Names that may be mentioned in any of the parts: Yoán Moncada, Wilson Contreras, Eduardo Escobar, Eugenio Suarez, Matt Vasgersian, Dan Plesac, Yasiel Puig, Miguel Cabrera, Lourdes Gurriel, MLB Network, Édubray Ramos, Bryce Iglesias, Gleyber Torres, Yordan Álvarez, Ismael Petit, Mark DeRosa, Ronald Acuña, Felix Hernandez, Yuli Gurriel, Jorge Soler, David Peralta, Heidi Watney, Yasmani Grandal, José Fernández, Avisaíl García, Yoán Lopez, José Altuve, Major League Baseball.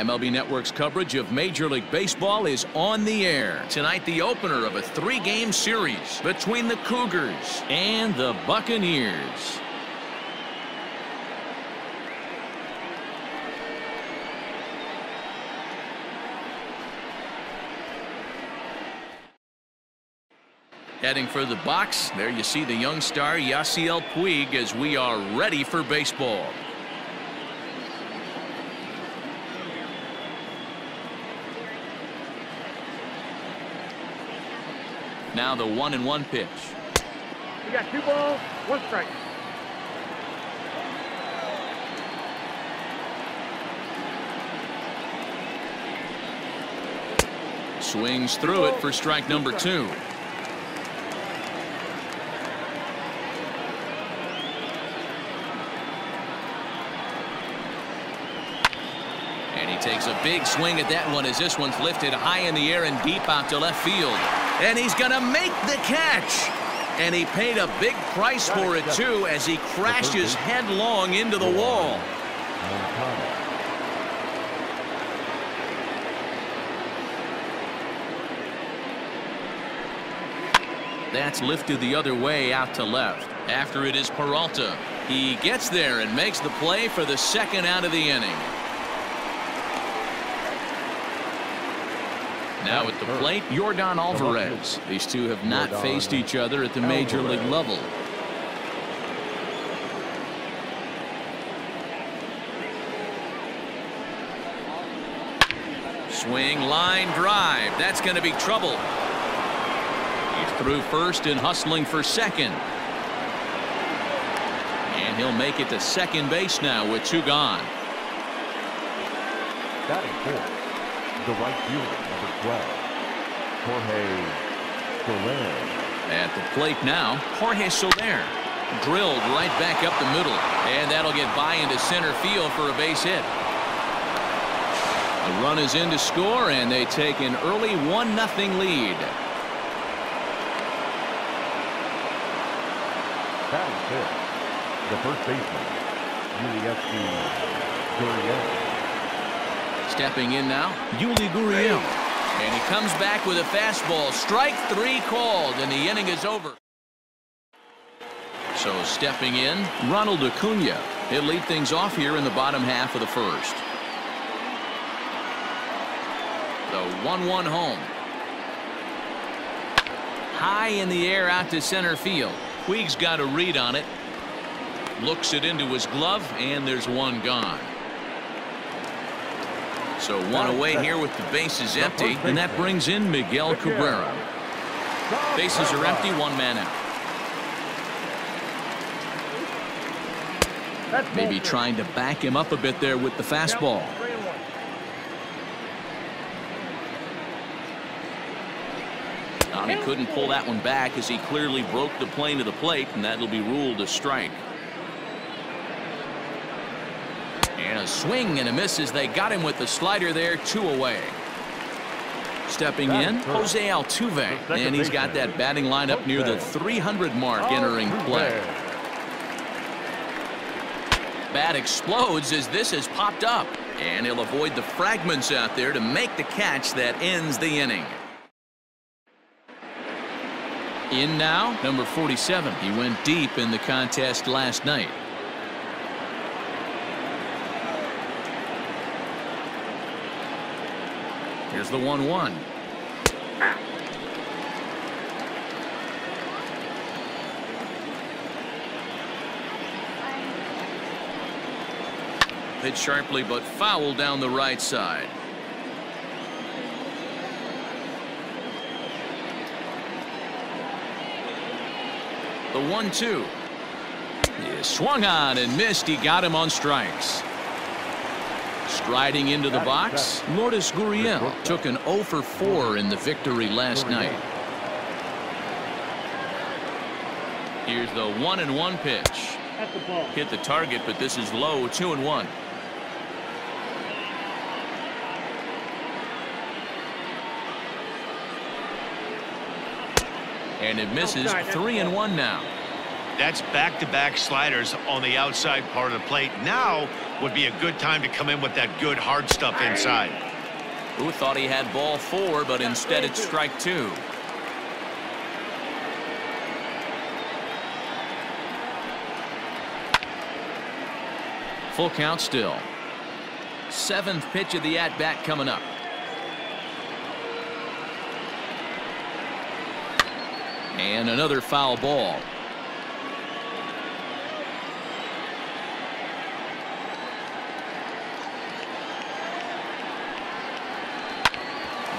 MLB Network's coverage of Major League Baseball is on the air. Tonight, the opener of a three-game series between the Cougars and the Buccaneers. Heading for the box, there you see the young star Yasiel Puig as we are ready for baseball. Now the 1-1 pitch. We got 2 balls, 1 strike. Swings through it for strike number 2. And he takes a big swing at that one as this one's lifted high in the air and deep out to left field. And he's going to make the catch. And he paid a big price for it, too, as he crashes headlong into the wall. That's lifted the other way out to left. After it is Peralta. He gets there and makes the play for the second out of the inning. Now at the plate, Yordan Álvarez. These two have not faced each other at the major league level. Swing, line drive. That's going to be trouble. He's through first and hustling for second. And he'll make it to second base now with 2 gone. Batting fourth, the right fielder, Jorge Soler. At the plate now, Jorge Soler. Drilled right back up the middle, and that'll get by into center field for a base hit. The run is in to score, and they take an early 1-0 lead. Batting fifth, the first baseman, Yuli Gurriel. Stepping in now, Yuli Gurriel. And he comes back with a fastball. Strike 3 called, and the inning is over. So stepping in, Ronald Acuña. He'll lead things off here in the bottom half of the first. The 1-1 home. High in the air out to center field. Puig's got a read on it. Looks it into his glove, and there's 1 gone. So 1 away here with the bases empty, and that brings in Miguel Cabrera. Bases are empty, 1 man out. Maybe trying to back him up a bit there with the fastball. He couldn't pull that one back as he clearly broke the plane to the plate, and that'll be ruled a strike. And a swing and a miss as they got him with the slider there, 2 away. Stepping in, José Altuve, and he's got that batting lineup near the 300 mark entering play. Bat explodes as this has popped up, and he'll avoid the fragments out there to make the catch that ends the inning. In now, number 47. He went deep in the contest last night. Here's the 1-1. Hit sharply but foul down the right side. The 1-2. He swung on and missed. He got him on strikes. Striding into the box, Lourdes Gurriel took an 0 for 4 in the victory last night. Here's the 1-1 pitch. Hit the target, but this is low, 2-1. And it misses, 3-1 now. That's back-to-back sliders on the outside part of the plate. Now would be a good time to come in with that good hard stuff inside. Who thought he had ball four, but instead it's strike two. Full count still. Seventh pitch of the at-bat coming up. And another foul ball.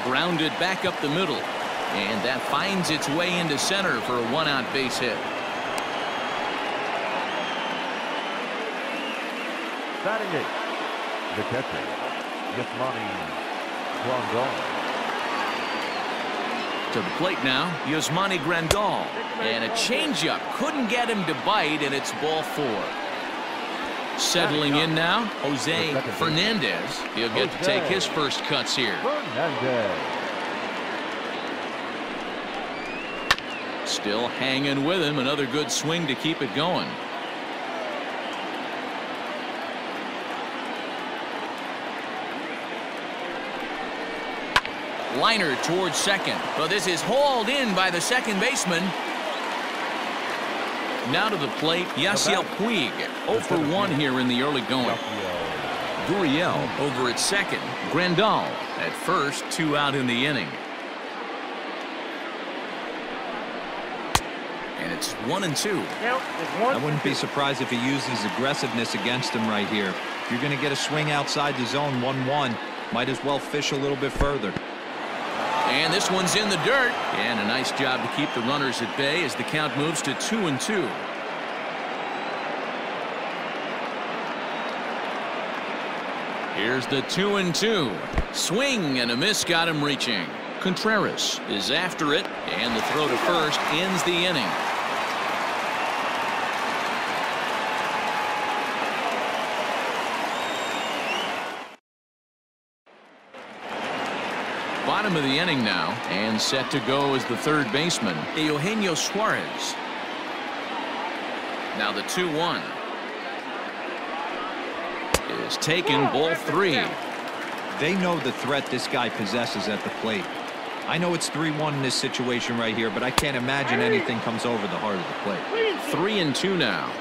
Grounded back up the middle, and that finds its way into center for a one-out base hit. Batting it, the catcher, Yasmani Grandal. To the plate now, Yasmani Grandal, and a changeup couldn't get him to bite, and it's ball four. Settling in now, José Fernández. He'll get to take his first cuts here. Still hanging with him. Another good swing to keep it going. Liner towards second, but this is hauled in by the second baseman. Now to the plate, Yasiel Puig, 0 for 1 here in the early going. Gurriel over at second. Grandal at first, two out in the inning. And it's 1-2. I wouldn't be surprised if he uses aggressiveness against him right here. If you're going to get a swing outside the zone, 1-1, might as well fish a little bit further. And this one's in the dirt. And a nice job to keep the runners at bay as the count moves to 2-2. Here's the 2-2. Swing and a miss got him reaching. Contreras is after it, and the throw to first ends the inning. Bottom of the inning now, and set to go is the third baseman, Eugenio Suarez. Now the 2-1 is taken. Ball three. They know the threat this guy possesses at the plate. I know it's 3-1 in this situation right here, but I can't imagine anything comes over the heart of the plate. 3-2 now.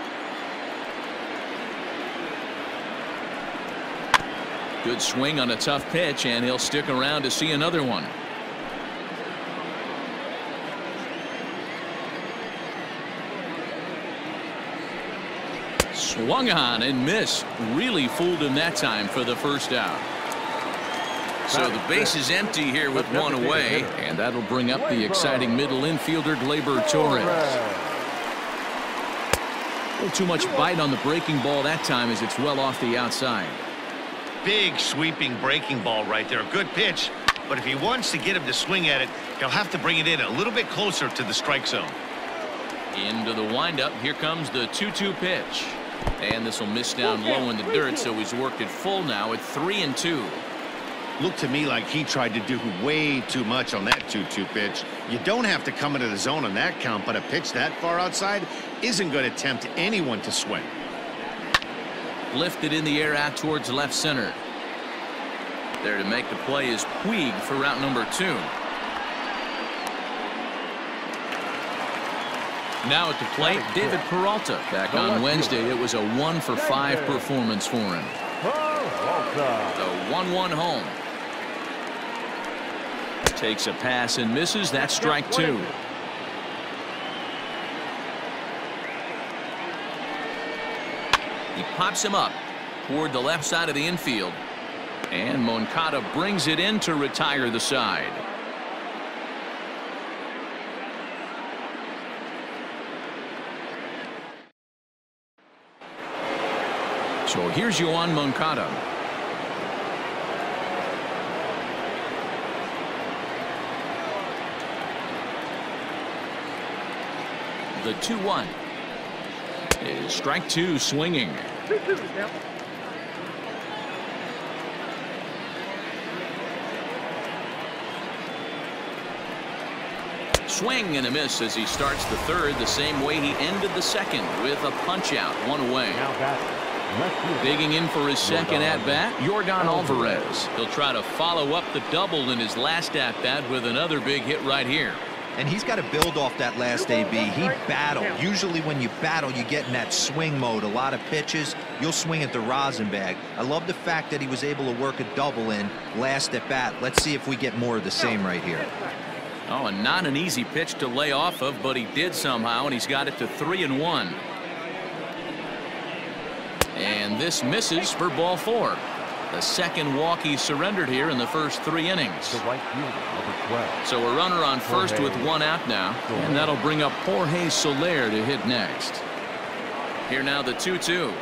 Good swing on a tough pitch, and he'll stick around to see another one. Swung on and missed. Really fooled him that time for the first out. So the base is empty here with one away, and that'll bring up the exciting middle infielder Gleyber Torres. A little too much bite on the breaking ball that time as it's well off the outside. Big sweeping breaking ball right there. Good pitch, but if he wants to get him to swing at it, he'll have to bring it in a little bit closer to the strike zone. Into the windup. Here comes the 2-2 pitch, and this will miss down low in the dirt, so he's worked at full now at 3-2. Looked to me like he tried to do way too much on that 2-2 pitch. You don't have to come into the zone on that count, but a pitch that far outside isn't going to tempt anyone to swing. Lifted in the air out towards left center. There to make the play is Puig for route number 2. Now at the plate, David Peralta. Back on Wednesday, it was a 1-for-5 performance for him. The 1-1 home. Takes a pass and misses. That's strike 2. He pops him up toward the left side of the infield, and Moncada brings it in to retire the side. So here's Yoán Moncada. The 2-1 is strike 2 swinging. Swing and a miss as he starts the third the same way he ended the second, with a punch out, one away. Digging in for his second at-bat, Yordan Álvarez. He'll try to follow up the double in his last at-bat with another big hit right here. And he's got to build off that last AB. He battled. Usually when you battle, you get in that swing mode. A lot of pitches, you'll swing at the rosin bag. I love the fact that he was able to work a double in last at-bat. Let's see if we get more of the same right here. Oh, and not an easy pitch to lay off of, but he did somehow, and he's got it to 3-1. And this misses for ball four. The second walk he surrendered here in the first three innings. So a runner on first with one out now, and that'll bring up Jorge Soler to hit next. Here now the 2-2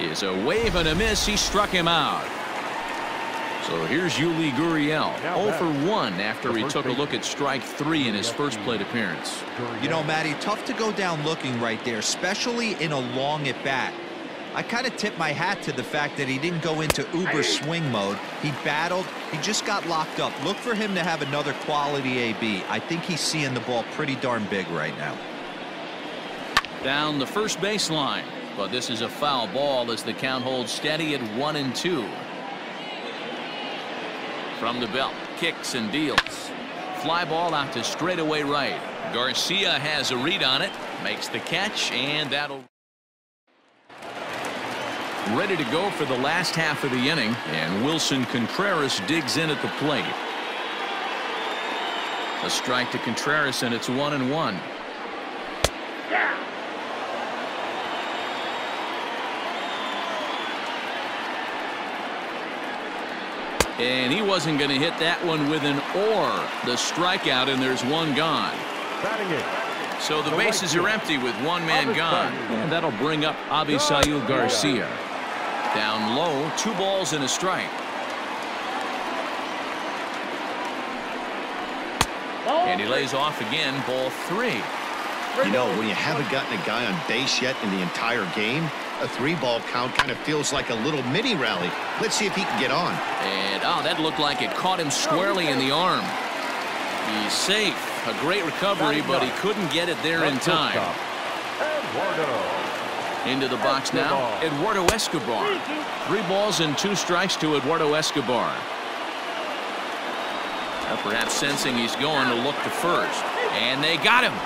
is a wave and a miss. He struck him out. So here's Yuli Gurriel, 0 for 1 after he took a look at strike 3 in his first plate appearance. You know, Matty, tough to go down looking right there, especially in a long at bat. I kind of tip my hat to the fact that he didn't go into uber swing mode. He battled. He just got locked up. Look for him to have another quality AB. I think he's seeing the ball pretty darn big right now. Down the first baseline, but this is a foul ball as the count holds steady at 1-2. From the belt, kicks and deals. Fly ball out to straightaway right. Garcia has a read on it, makes the catch, and that'll. Ready to go for the last half of the inning, and Wilson Contreras digs in at the plate. A strike to Contreras, and it's 1-1. Yeah. And he wasn't going to hit that one with an or. The strikeout, and there's one gone. Batting it. So the bases are empty with one man gone, and that'll bring up Avisaíl García. Down low, 2-1. And he lays off again, ball 3. You know, when you haven't gotten a guy on base yet in the entire game, a 3-ball count kind of feels like a little mini rally. Let's see if he can get on. And, oh, that looked like it caught him squarely in the arm. He's safe. A great recovery, but he couldn't get it there in time. Into the box now, Eduardo Escobar. 3-2 to Eduardo Escobar. Now perhaps sensing he's going to look to first. And they got him.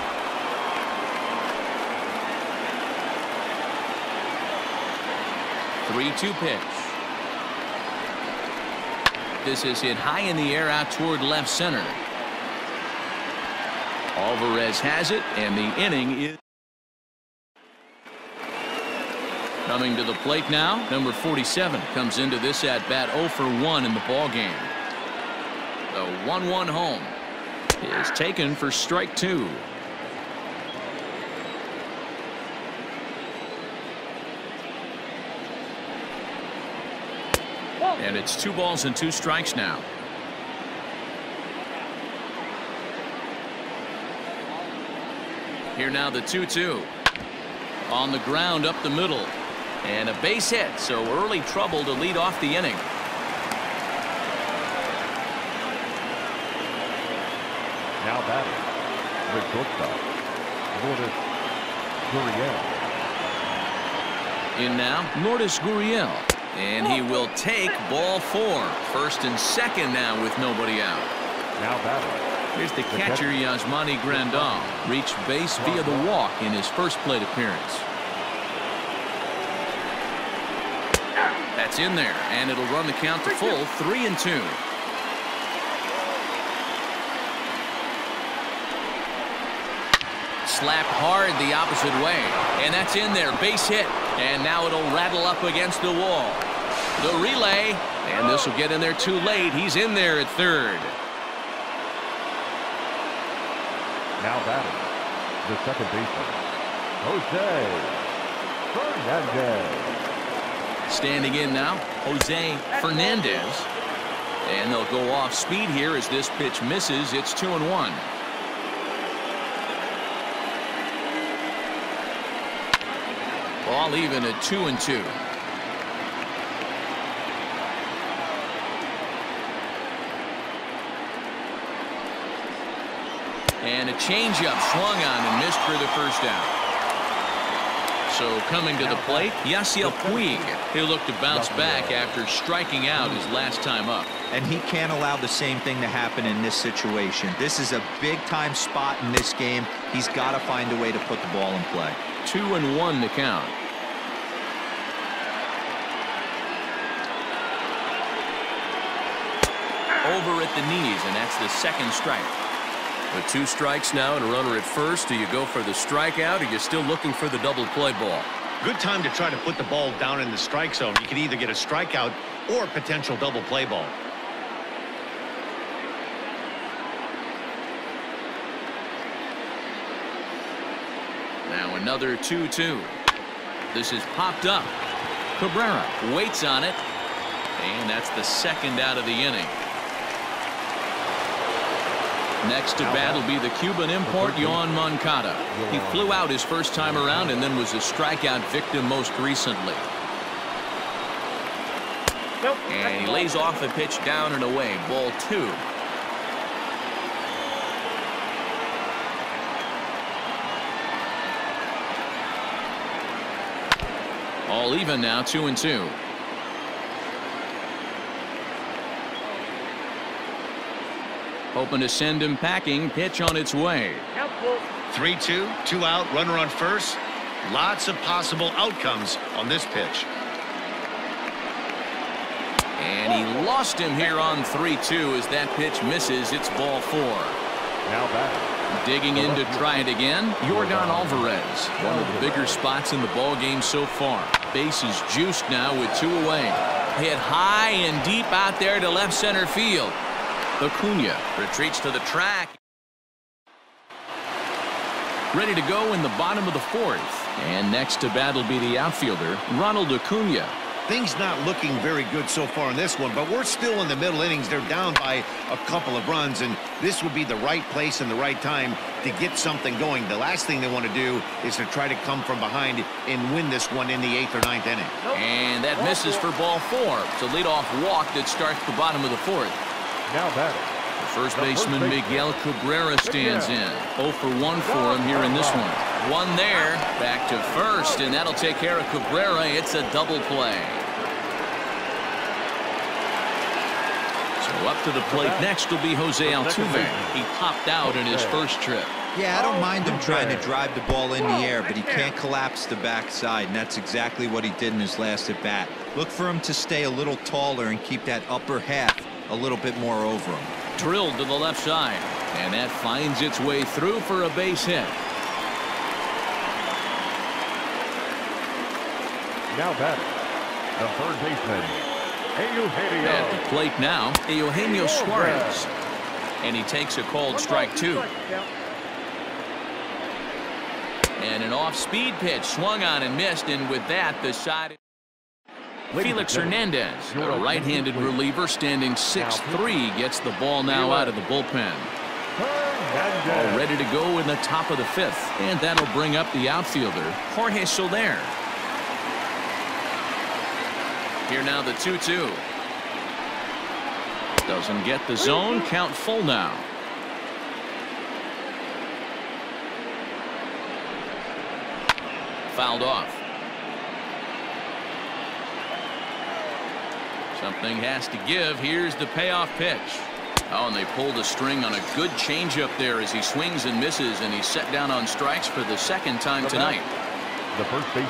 The 3-2 pitch. This is hit high in the air out toward left center. Álvarez has it, and the inning is. Coming to the plate now, number 47 comes into this at bat 0 for 1 in the ballgame. The 1-1 home is taken for strike 2. And it's 2-2 now. Here now the 2-2 on the ground up the middle, and a base hit, so early trouble to lead off the inning. Now batting, Rick Gupta, Lourdes Gurriel. In now, Lourdes Gurriel, and he will take ball 4. First and second now with nobody out. Now batting. Here's the catcher, Yasmani Grandal, reached base via the walk in his first plate appearance. That's in there, and it'll run the count to full, 3-2. Slap hard the opposite way, and that's in there, base hit, and now it'll rattle up against the wall. The relay, and this will get in there too late. He's in there at third. Now batting, the second baseman, José Fernández. Standing in now, José Fernández. And they'll go off speed here as this pitch misses. It's 2-1. Ball even at 2-2. And a changeup swung on and missed for the first down. So coming to the plate, Yasiel Puig. He'll look to bounce back after striking out his last time up. And he can't allow the same thing to happen in this situation. This is a big-time spot in this game. He's got to find a way to put the ball in play. 2-1 the count. Over at the knees, and that's the second strike. With two strikes now and a runner at first, do you go for the strikeout, or you're still looking for the double play ball? Good time to try to put the ball down in the strike zone. You can either get a strikeout or a potential double play ball. Now another 2-2. This is popped up. Cabrera waits on it, and that's the second out of the inning. Next to bat will be the Cuban import, Yoán Moncada. He flew out his first time around and then was a strikeout victim most recently. And he lays off a pitch down and away. Ball two. All even now, 2-2. Hoping to send him packing. Pitch on its way. 3-2, two out, runner on first. Lots of possible outcomes on this pitch. And he lost him here on 3-2 as that pitch misses. It's ball four. Now back. Digging in to try it again, Yordan Álvarez. One of the bigger spots in the ballgame so far. Base is juiced now with two away. Hit high and deep out there to left center field. Acuña retreats to the track. Ready to go in the bottom of the fourth. And next to bat will be the outfielder, Ronald Acuña. Things not looking very good so far in this one, but we're still in the middle innings. They're down by a couple of runs, and this would be the right place and the right time to get something going. The last thing they want to do is to try to come from behind and win this one in the 8th or 9th inning. And that misses for ball four. It's a leadoff walk that starts the bottom of the fourth. Now batting, first baseman Miguel Cabrera stands in. 0 for 1 for him here in this one. One there, back to first, and that'll take care of Cabrera. It's a double play. So up to the plate next will be José Altuve. He popped out in his first trip. Yeah, I don't mind him trying to drive the ball in the air, but he can't collapse the backside, and that's exactly what he did in his last at bat. Look for him to stay a little taller and keep that upper half a little bit more over him. Drilled to the left side, and that finds its way through for a base hit. Now batting, the third baseman, Eugenio. At the plate now, Eugenio Suarez, and he takes a called strike two. And an off-speed pitch swung on and missed, and with that, the side. Felix Hernandez, a right-handed reliever standing 6-3, gets the ball now out of the bullpen. All ready to go in the top of the fifth, and that'll bring up the outfielder, Jorge Soler. Here now the 2-2. Doesn't get the zone, count full now. Fouled off. Something has to give. Here's the payoff pitch. Oh, and they pulled a string on a good changeup there as he swings and misses, and he's set down on strikes for the second time tonight.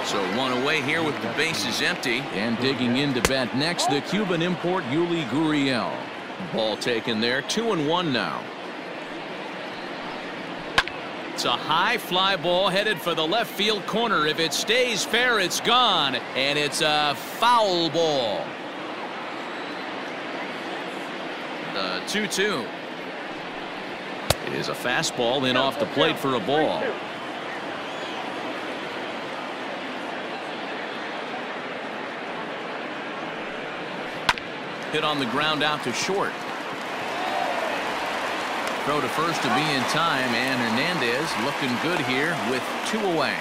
So one away here with the bases empty. And digging in to bat next, the Cuban import, Yuli Gurriel. Ball taken there. 2-1 now. It's a high fly ball headed for the left field corner. If it stays fair, it's gone. And it's a foul ball. 2-2. It is a fastball in off the plate for a ball. Hit on the ground out to short. Throw to first to be in time, and Hernandez looking good here with two away.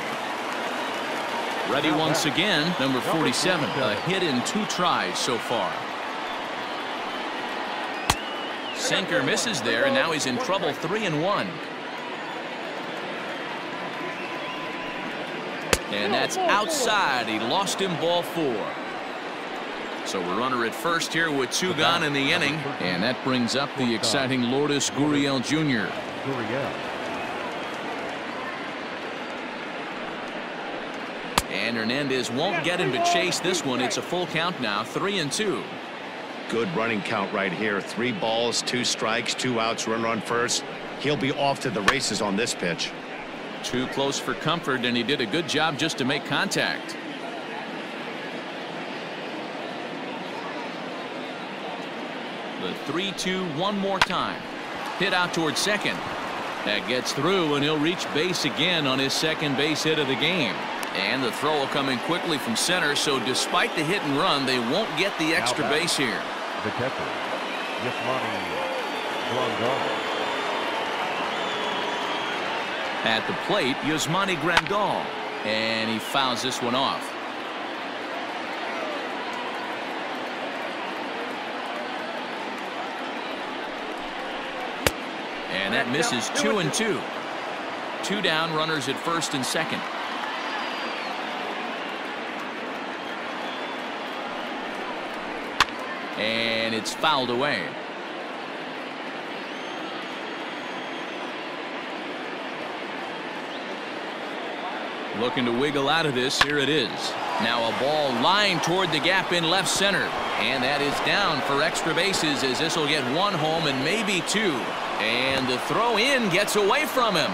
Ready once again, number 47. A hit in two tries so far. Sinker misses there, and now he's in trouble. 3-1. And that's outside. He lost him ball four. So we're runner at first here with two gone in the inning. And that brings up the exciting Lourdes Gurriel Jr. And Hernandez won't get him to chase this one. It's a full count now, 3-2. Good running count right here. 3 balls, 2 strikes, 2 outs, runner on first. He'll be off to the races on this pitch. Too close for comfort, and he did a good job just to make contact. The 3-2 one more time. Hit out towards second. That gets through, and he'll reach base again on his second base hit of the game. And the throw will come in quickly from center, so despite the hit and run, they won't get the extra base here. The catcher, Yasmani Grandal. At the plate, Yasmani Grandal, and he fouls this one off. And that misses. 2-2. 2 down, runners at first and second. And it's fouled away. Looking to wiggle out of this. Here it is. Now a ball lined toward the gap in left center. And that is down for extra bases, as this will get 1 home and maybe 2. And the throw in gets away from him.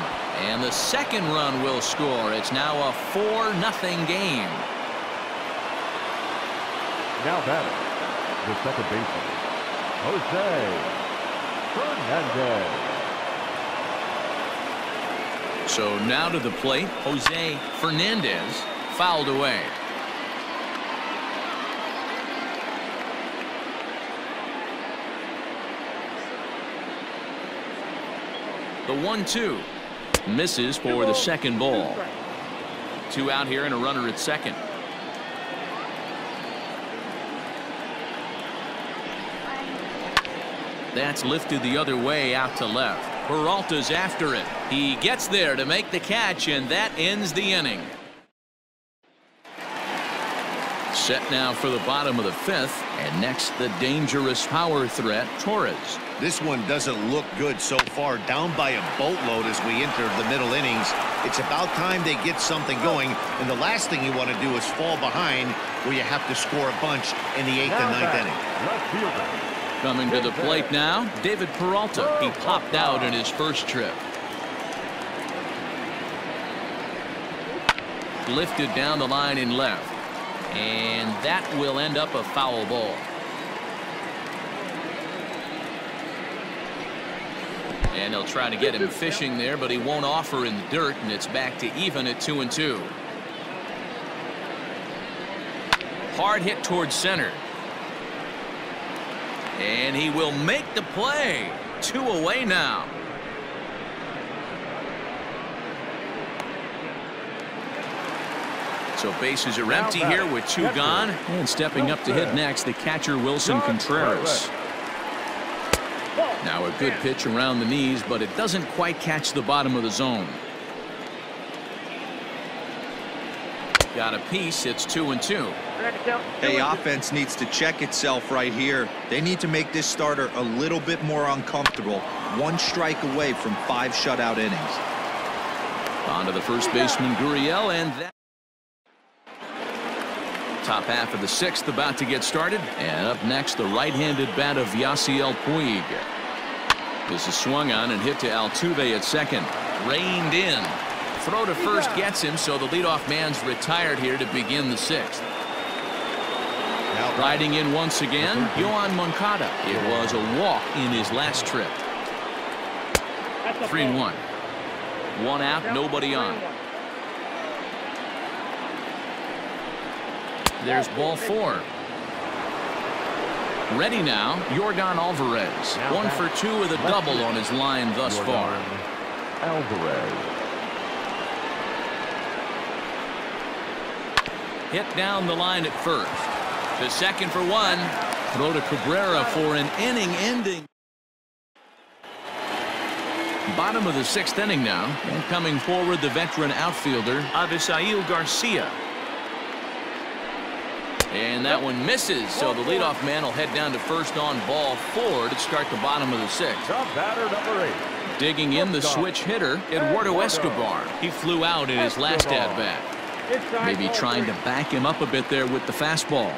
And the second run will score. It's now a 4-0 game. Now batting, the second baseman, José Fernández. So now to the plate, José Fernández, fouled away. The 1-2 misses for the second ball. 2 out here and a runner at second. That's lifted the other way out to left. Peralta's after it. He gets there to make the catch, and that ends the inning. Set now for the bottom of the 5th, and next the dangerous power threat, Torres. This one doesn't look good so far, down by a boatload as we enter the middle innings. It's about time they get something going, and the last thing you want to do is fall behind where you have to score a bunch in the 8th and 9th inning. Coming to the plate now, David Peralta. He popped out in his first trip. Lifted down the line in left. And that will end up a foul ball. And they'll try to get him fishing there, but he won't offer in the dirt, and it's back to even at 2-2. Hard hit towards center. And he will make the play. 2 away now. So bases are empty here with 2 gone. And stepping up to hit next, the catcher, Wilson Contreras. Now a good pitch around the knees, but it doesn't quite catch the bottom of the zone. Got a piece. It's 2-2. Hey, offense needs to check itself right here. They need to make this starter a little bit more uncomfortable. 1 strike away from 5 shutout innings. On to the first baseman, Gurriel, and that. Top half of the 6th about to get started. And up next, the right-handed bat of Yasiel Puig. This is swung on and hit to Altuve at second. Reined in. Throw to first gets him, so the leadoff man's retired here to begin the 6th. Riding in once again, Yoán Moncada. It was a walk in his last trip. 3-1. 1 out, nobody on. There's ball 4. Ready now, Yordan Álvarez. 1 for 2 with a double on his line thus far. Alvarez. Hit down the line at first. To second for 1. Throw to Cabrera for an inning ending. Bottom of the sixth inning now. And coming forward, the veteran outfielder Avisaíl García. And that one misses. So the leadoff man will head down to first on ball four to start the bottom of the sixth. Top batter, number 8. Digging in the switch hitter, Eduardo Escobar. He flew out in his last at-bat. Maybe trying to back him up a bit there with the fastball.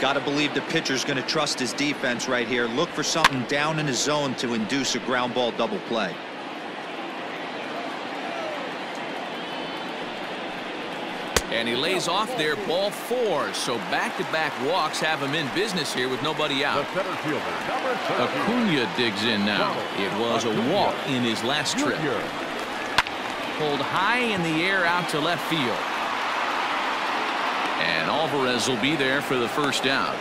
Got to believe the pitcher's going to trust his defense right here. Look for something down in his zone to induce a ground ball double play. And he lays off there, ball 4. So back-to-back walks have him in business here with nobody out. Acuña digs in now. It was a walk in his last trip. Pulled high in the air out to left field. And Álvarez will be there for the first down.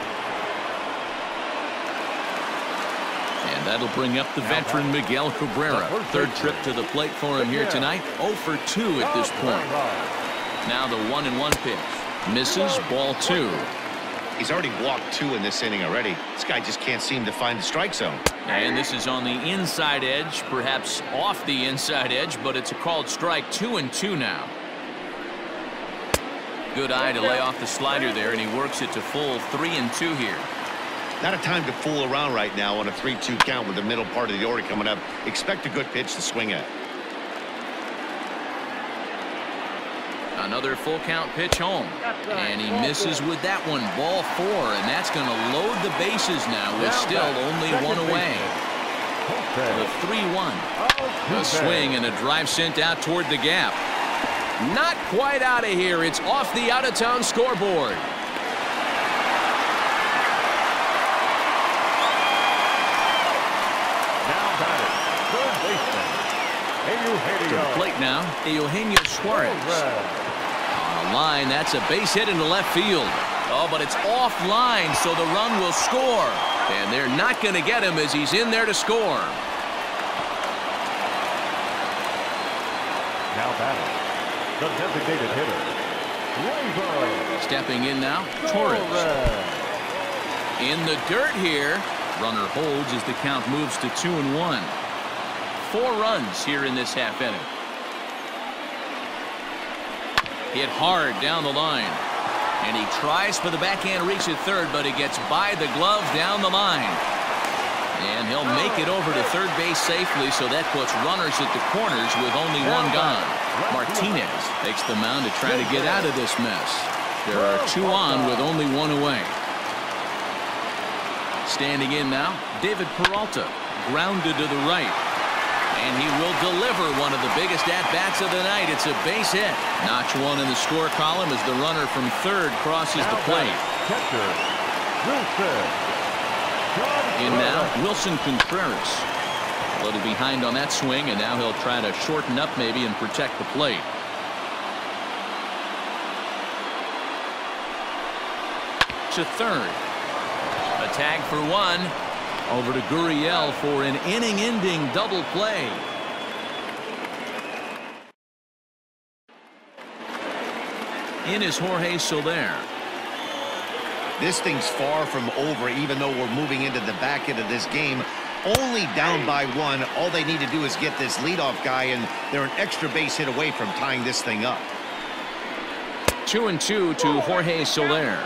And that'll bring up the veteran Miguel Cabrera. Third trip to the plate for him here tonight. 0 for 2 at this point. Now the 1-1 pitch. Misses, ball 2. He's already walked 2 in this inning already. This guy just can't seem to find the strike zone. And this is on the inside edge, perhaps off the inside edge, but it's a called strike. 2-2 now. Good eye to lay off the slider there, and he works it to full. 3-2 here. Not a time to fool around right now on a 3-2 count with the middle part of the order coming up. Expect a good pitch to swing at. Another full count pitch home, and he misses with that one. Ball 4, and that's going to load the bases now with still only 1 away. The 3-1. A swing and a drive sent out toward the gap. Not quite out of here. It's off the out-of-town scoreboard. To the plate now, Eugenio Suarez. On a line, that's a base hit into left field. Oh, but it's off line, so the run will score. And they're not going to get him as he's in there to score. Now batting, the designated hitter, Gleyber. Stepping in now, Torres. In the dirt here. Runner holds as the count moves to 2-1. 4 runs here in this half inning. Hit hard down the line. And he tries for the backhand reach at third, but it gets by the glove down the line. And he'll make it over to third base safely, so that puts runners at the corners with only 1 gone. Martinez takes the mound to try to get out of this mess. There are 2 on with only 1 away. Standing in now, David Peralta, grounded to the right. And he will deliver one of the biggest at-bats of the night. It's a base hit. Notch 1 in the score column as the runner from third crosses the plate. In now, Wilson Contreras. A little behind on that swing, and now he'll try to shorten up maybe and protect the plate. To third. A tag for 1. Over to Gurriel for an inning-ending double play. In is Jorge Soler. This thing's far from over, even though we're moving into the back end of this game. Only down by 1. All they need to do is get this leadoff guy, and they're an extra base hit away from tying this thing up. 2-2 to Jorge Soler.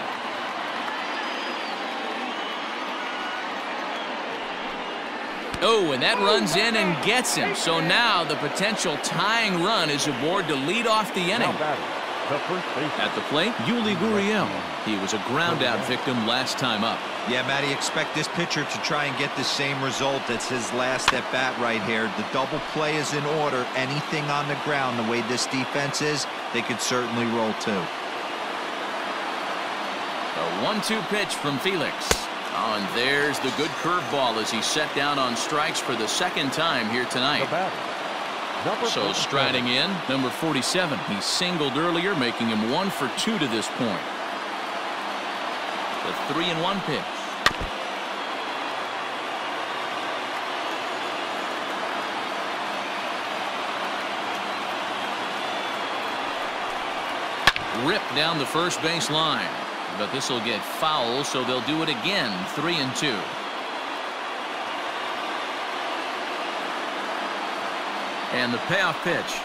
Oh, and that runs in and gets him. So now the potential tying run is aboard to lead off the inning. At the plate, Yuli Gurriel. He was a ground-out victim last time up. Yeah, Matty, expect this pitcher to try and get the same result. That's his last at-bat right here. The double play is in order. Anything on the ground, the way this defense is, they could certainly roll two. A 1-2 pitch from Felix. Oh, and there's the good curveball as he's set down on strikes for the second time here tonight. So striding in, number 47. He singled earlier, making him 1 for 2 to this point. The 3-1 pitch. Ripped down the first base line. But this will get foul, so they'll do it again. 3-2. And the payoff pitch.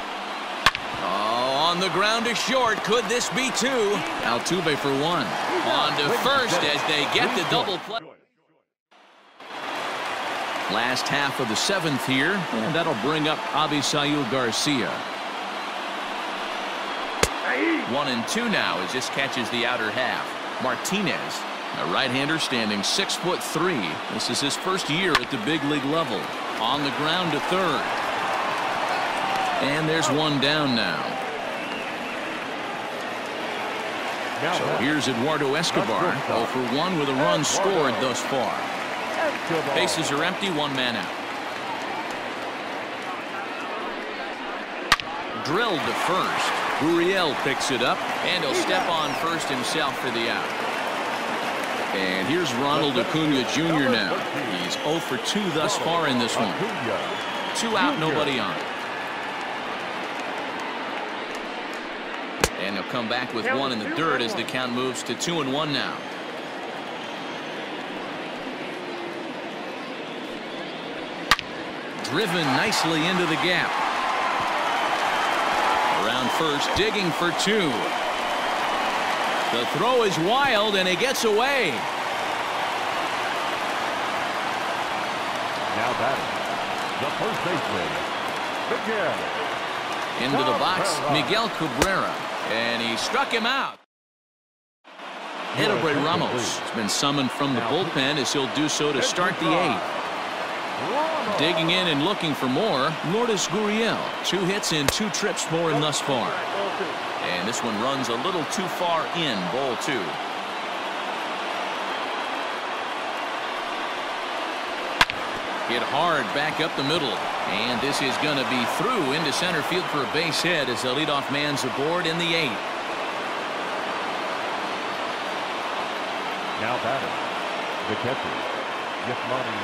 Oh, on the ground to short. Could this be two? Altuve for one. On to first as they get the double play. Last half of the seventh here, and that'll bring up Avisaíl Garcia. 1-2 now as this catches the outer half. Martinez, a right-hander standing 6'3". This is his first year at the big league level. On the ground to third. And there's one down now. So here's Eduardo Escobar, 0 for 1 with a run scored thus far. Bases are empty, one man out. Drilled to first. Gurriel picks it up, and he'll step on first himself for the out. And here's Ronald Acuña Jr. now. He's 0 for 2 thus far in this one. Two out, nobody on. And he'll come back with one in the dirt as the count moves to 2-1 now. Driven nicely into the gap. Around first, digging for two. The throw is wild, and he gets away. Now batting, the first baseman, Miguel. Into the box, Miguel Cabrera. And he struck him out. Édubray Ramos has been summoned from the bullpen as he'll do so to start the eighth. Digging in and looking for more, Lourdes Gurriel. Two hits and two trips for him thus far. And this one runs a little too far in, ball two. Hit hard back up the middle. And this is going to be through into center field for a base hit as the leadoff man's aboard in the eighth. Now batting, the catcher, Yasmani.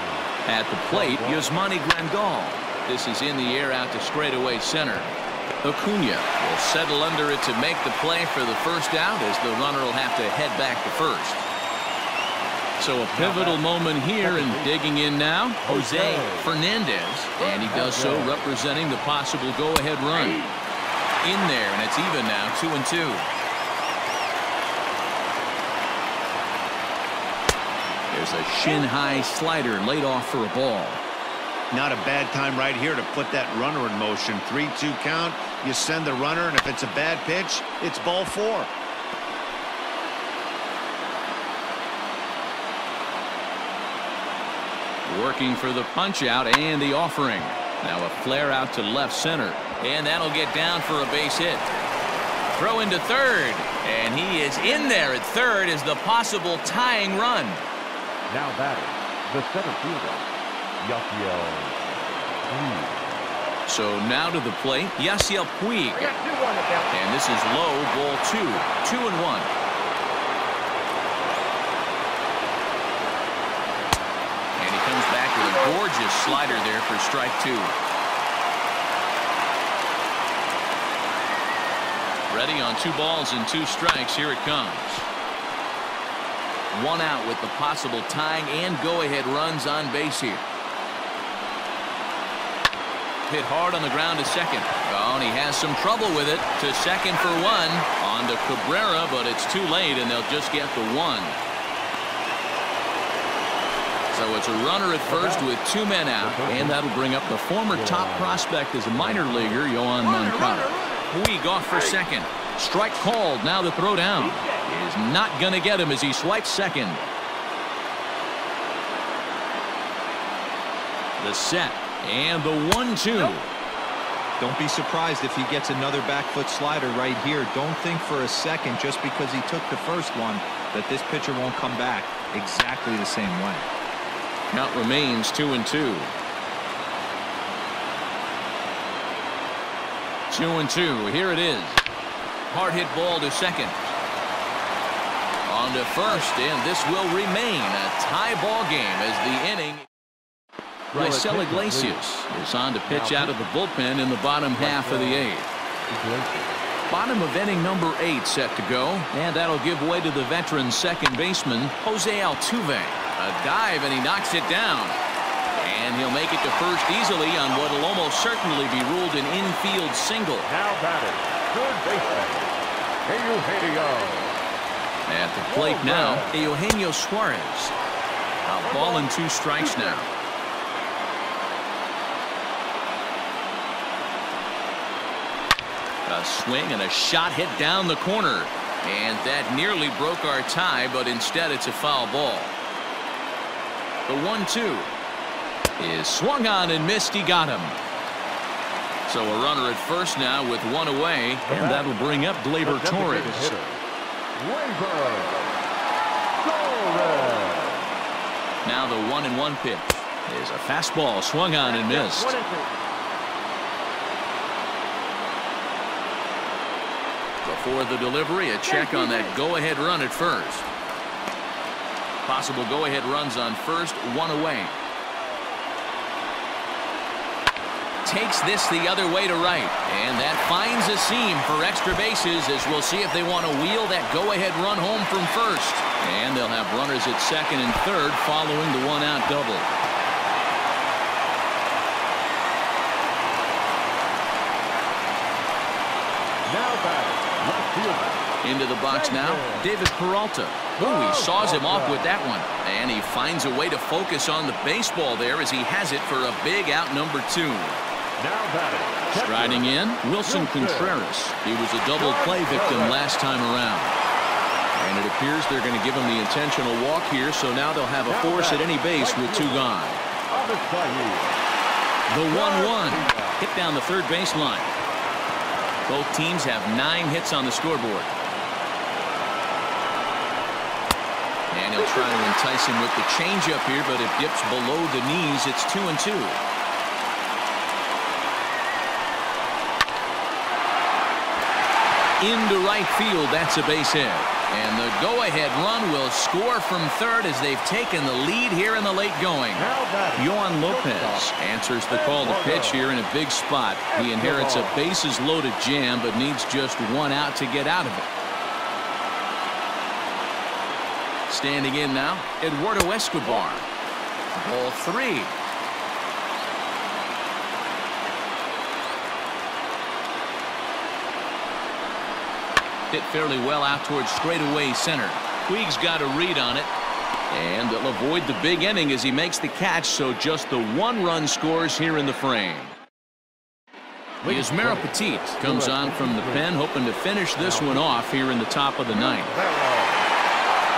At the plate, Yasmani Grandal. This is in the air out to straightaway center. Acuña will settle under it to make the play for the first out as the runner will have to head back to first. So a pivotal moment here, and digging in now, José Fernández, and he does so representing the possible go-ahead run. In there, and it's even now, 2-2. There's a shin-high slider laid off for a ball. Not a bad time right here to put that runner in motion. 3-2 count. You send the runner, and if it's a bad pitch, it's ball four. Working for the punch out and the offering. Now a flare out to left center. And that'll get down for a base hit. Throw into third. And he is in there at third as the possible tying run. Now batting, the center fielder, Yasiel Puig. So now to the plate, Yasiel Puig. And this is low, ball two. 2-1. Gorgeous slider there for strike two. Ready on 2 balls and 2 strikes. Here it comes. One out with the possible tying and go-ahead runs on base here. Hit hard on the ground to second. Oh, and he has some trouble with it. To second for one. On to Cabrera, but it's too late, and they'll just get the one. So it's a runner at first with two men out, and that'll bring up the former top prospect as a minor leaguer, Yoán Moncada. Puig off for second. Strike called. Now the throw down is not going to get him as he swipes second. The set and the 1-2. Don't be surprised if he gets another back foot slider right here. Don't think for a second just because he took the first one that this pitcher won't come back exactly the same way. Count remains 2-2. 2-2. Here it is. Hard hit ball to second. On to first, and this will remain a tie ball game as the inning. Bryce Iglesias is on to pitch out of the bullpen in the bottom half of the eighth. Bottom of inning number 8 set to go, and that'll give way to the veteran second baseman José Altuve. A dive, and he knocks it down. And he'll make it to first easily on what will almost certainly be ruled an infield single. Now batted, third baseman, Eugenio. At the plate now, Eugenio Suarez. Now ball and two strikes now. A swing and a shot hit down the corner. And that nearly broke our tie, but instead it's a foul ball. The 1-2 is swung on and missed. He got him. So a runner at first now with one away, and that'll bring up Gleyber Torres. Now the 1-1 pitch is a fastball swung on and missed. Before the delivery, a check on that go-ahead run at first. Possible go-ahead runs on first, one away. Takes this the other way to right, and that finds a seam for extra bases, as we'll see if they want to wheel that go-ahead run home from first. And they'll have runners at second and third following the one-out double. Now back. Into the box now, David Peralta. Ooh, he saws him off with that one. And he finds a way to focus on the baseball there as he has it for a big out number two. Now batting. Striding in, Wilson Contreras. He was a double play victim last time around. And it appears they're going to give him the intentional walk here, so now they'll have a force at any base with two gone. The 1-1 hit down the third baseline. Both teams have 9 hits on the scoreboard. And he'll try to entice him with the changeup here, but it dips below the knees. It's 2-2. Into right field, that's a base hit. And the go-ahead run will score from third as they've taken the lead here in the late going. Yoán Lopez answers the call to pitch here in a big spot. He inherits a bases loaded jam, but needs just one out to get out of it. Standing in now, Eduardo Escobar. Ball 3. Hit fairly well out towards straightaway center. Puig's got a read on it, and they'll avoid the big inning as he makes the catch, so just the one run scores here in the frame. Ismael Petit comes on from the pen, hoping to finish this one off here in the top of the 9th.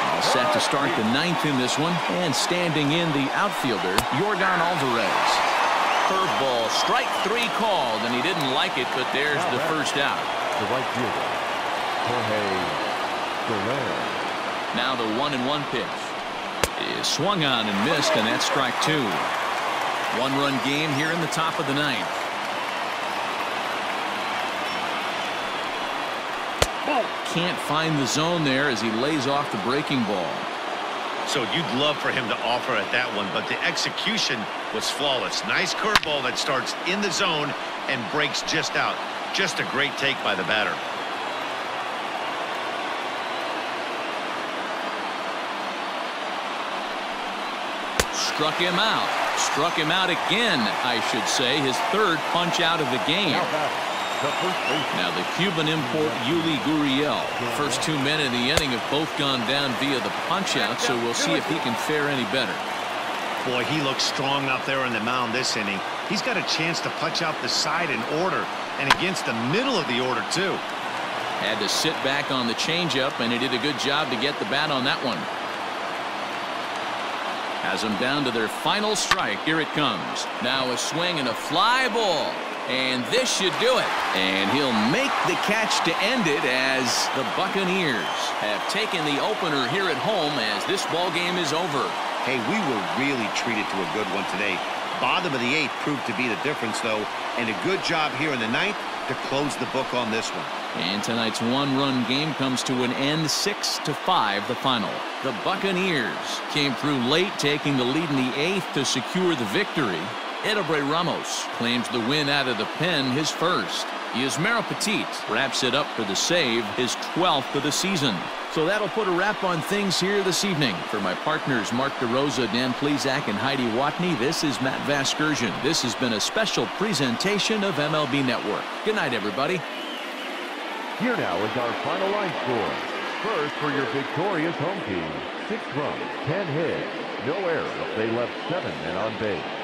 All set to start the 9th in this one, and standing in the outfielder, Yordan Álvarez. Curveball, strike 3 called, and he didn't like it, but there's the first out. The right fielder, Jorge Soler. Now the 1-1 pitch is swung on and missed, and that's strike 2. One-run game here in the top of the 9th. Can't find the zone there as he lays off the breaking ball. So you'd love for him to offer at that one, but the execution was flawless. Nice curveball that starts in the zone and breaks just out. Just a great take by the batter. Struck him out. Struck him out again, I should say. His third punch out of the game. Now the Cuban import, Yuli Gurriel. First 2 men in the inning have both gone down via the punch out, so we'll see if he can fare any better. Boy, he looks strong out there on the mound this inning. He's got a chance to punch out the side in order, and against the middle of the order, too. Had to sit back on the changeup, and he did a good job to get the bat on that one. Has them down to their final strike. Here it comes. Now a swing and a fly ball. And this should do it. And he'll make the catch to end it as the Buccaneers have taken the opener here at home as this ball game is over. Hey, we were really treated to a good one today. Bottom of the 8th proved to be the difference, though. And a good job here in the 9th to close the book on this one. And tonight's one-run game comes to an end, 6-5 the final. The Buccaneers came through late, taking the lead in the 8th to secure the victory. Édubray Ramos claims the win out of the pen, his first. Ismael Petit wraps it up for the save, his 12th of the season. So that'll put a wrap on things here this evening. For my partners Mark DeRosa, Dan Plesac, and Heidi Watney, this is Matt Vasgersian. This has been a special presentation of MLB Network. Good night, everybody. Here now is our final line score. First for your victorious home team, 6 runs, 10 hits, no errors. They left 7 men on base.